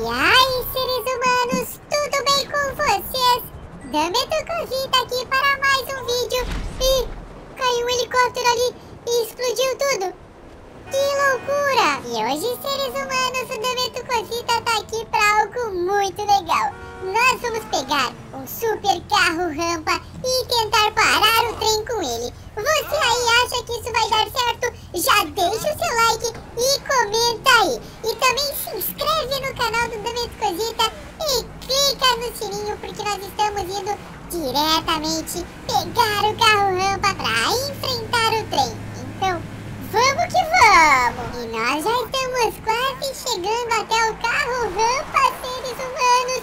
E aí, seres humanos, tudo bem com vocês? Dame tu Cosita aqui para mais um vídeo. E caiu um helicóptero ali e explodiu tudo. Que loucura! E hoje, seres humanos, o Dame tu Cosita tá aqui para algo muito legal. Nós vamos pegar um super carro rampa e tentar parar o trem com ele. Você aí acha que isso vai dar certo? Já deixa o seu like e comenta aí. E também se inscreve no canal do Dame tu Cosita e clica no sininho, porque nós estamos indo diretamente pegar o carro rampa para enfrentar o trem. Então, vamos que vamos! E nós já estamos quase chegando até o carro rampa, seres humanos.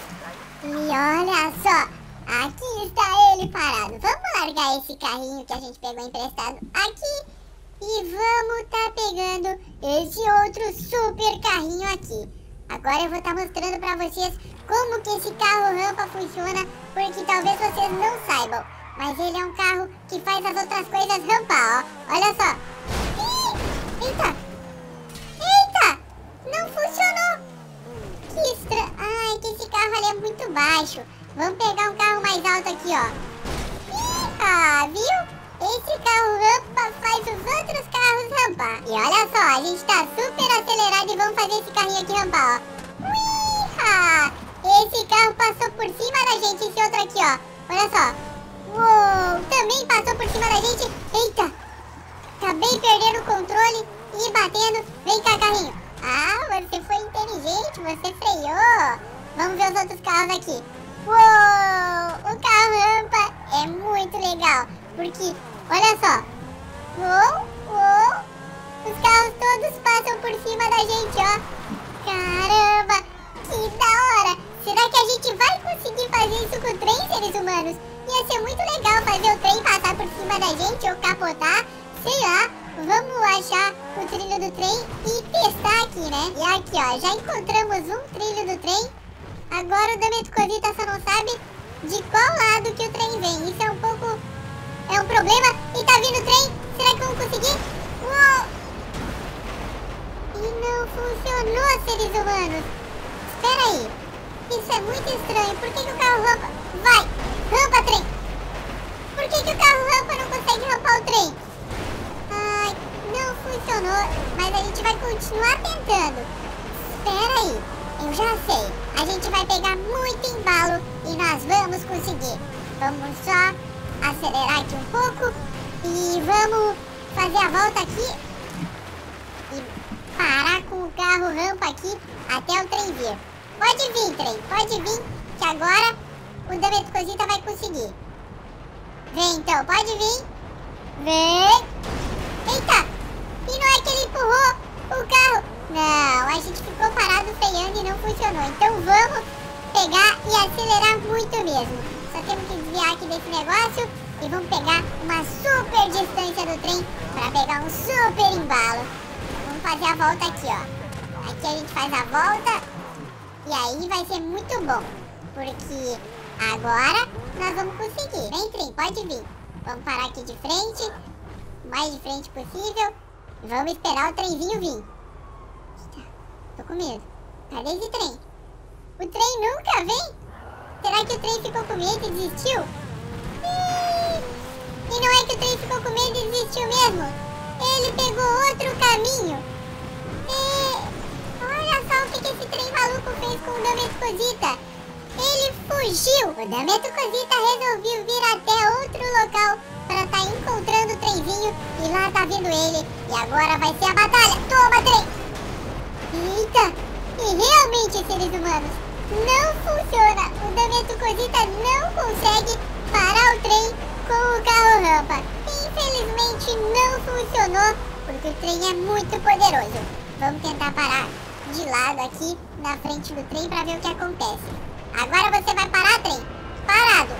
E olha só, aqui está ele parado. Vamos largar esse carrinho que a gente pegou emprestado aqui. E vamos tá pegando esse outro super carrinho aqui. Agora eu vou tá mostrando pra vocês como que esse carro rampa funciona, porque talvez vocês não saibam, mas ele é um carro que faz as outras coisas rampar, ó. Olha só. Ih, eita. Eita. Não funcionou. Que estranho. Ai, que esse carro ali é muito baixo. Vamos pegar um carro mais alto aqui, ó. Ih, ah, viu? Esse carro rampa faz os outros carros rampar. E olha só, a gente tá super acelerado e vamos fazer esse carrinho aqui rampar, ó. Uiha! Esse carro passou por cima da gente, esse outro aqui, ó. Olha só. Uou! Também passou por cima da gente. Eita! Acabei perdendo o controle e batendo. Vem cá, carrinho. Ah, você foi inteligente, você freou. Vamos ver os outros carros aqui. Uou! O carro rampa é muito legal. Porque, olha só. Uou, uou. Os carros todos passam por cima da gente, ó. Caramba, que da hora. Será que a gente vai conseguir fazer isso com o trem, seres humanos? Ia ser muito legal fazer o trem passar por cima da gente ou capotar. Sei lá, vamos achar o trilho do trem e testar aqui, né? E aqui, ó, já encontramos um trilho do trem. Agora o Dame tu Cosita só não sabe de qual lado que o trem vem. Isso é um pouco... é um problema. E tá vindo o trem. Será que vamos conseguir? Uou! E não funcionou, seres humanos. Espera aí. Isso é muito estranho. Por que o carro rampa... vai! Rampa, trem! Por que o carro rampa não consegue rampar o trem? Ai, não funcionou. Mas a gente vai continuar tentando. Espera aí. Eu já sei. A gente vai pegar muito embalo e nós vamos conseguir. Vamos só... acelerar aqui um pouco e vamos fazer a volta aqui e parar com o carro rampa aqui até o trem vir. Pode vir, trem, pode vir, que agora o Dame tu Cosita vai conseguir. Vem então, pode vir. Vem. Eita, e não é que ele empurrou o carro? Não, a gente ficou parado freando e não funcionou. Então vamos pegar e acelerar muito mesmo. Só temos que desviar aqui desse negócio e vamos pegar uma super distância do trem para pegar um super embalo. Vamos fazer a volta aqui, ó. Aqui a gente faz a volta e aí vai ser muito bom, porque agora nós vamos conseguir. Vem, trem, pode vir. Vamos parar aqui de frente, o mais de frente possível. E vamos esperar o trenzinho vir. Eita, tô com medo. Cadê esse trem? O trem nunca vem? Será que o trem ficou com medo e desistiu? E não é que o trem ficou com medo e desistiu mesmo. Ele pegou outro caminho. E olha só o que esse trem maluco fez com o Dame tu Cosita. Ele fugiu. O Dame tu Cosita resolveu vir até outro local para estar encontrando o trenzinho. E lá tá vindo ele. E agora vai ser a batalha. Toma, trem! Eita! E realmente, seres humanos, não funciona. O Dame tu Cosita não consegue parar o trem com o carro rampa. Infelizmente não funcionou, porque o trem é muito poderoso. Vamos tentar parar de lado aqui na frente do trem para ver o que acontece. Agora você vai parar, trem. Parado.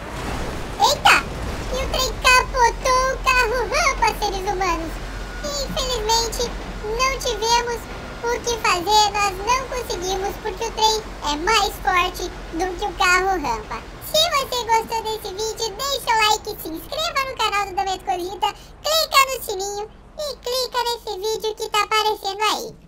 Eita! E o trem capotou o carro rampa, seres humanos. Infelizmente não tivemos o que fazer, nós não conseguimos, porque o trem é mais forte do que o carro rampa. Se você gostou desse vídeo, deixa o like, se inscreva no canal do Dame tu Cosita, clica no sininho e clica nesse vídeo que tá aparecendo aí.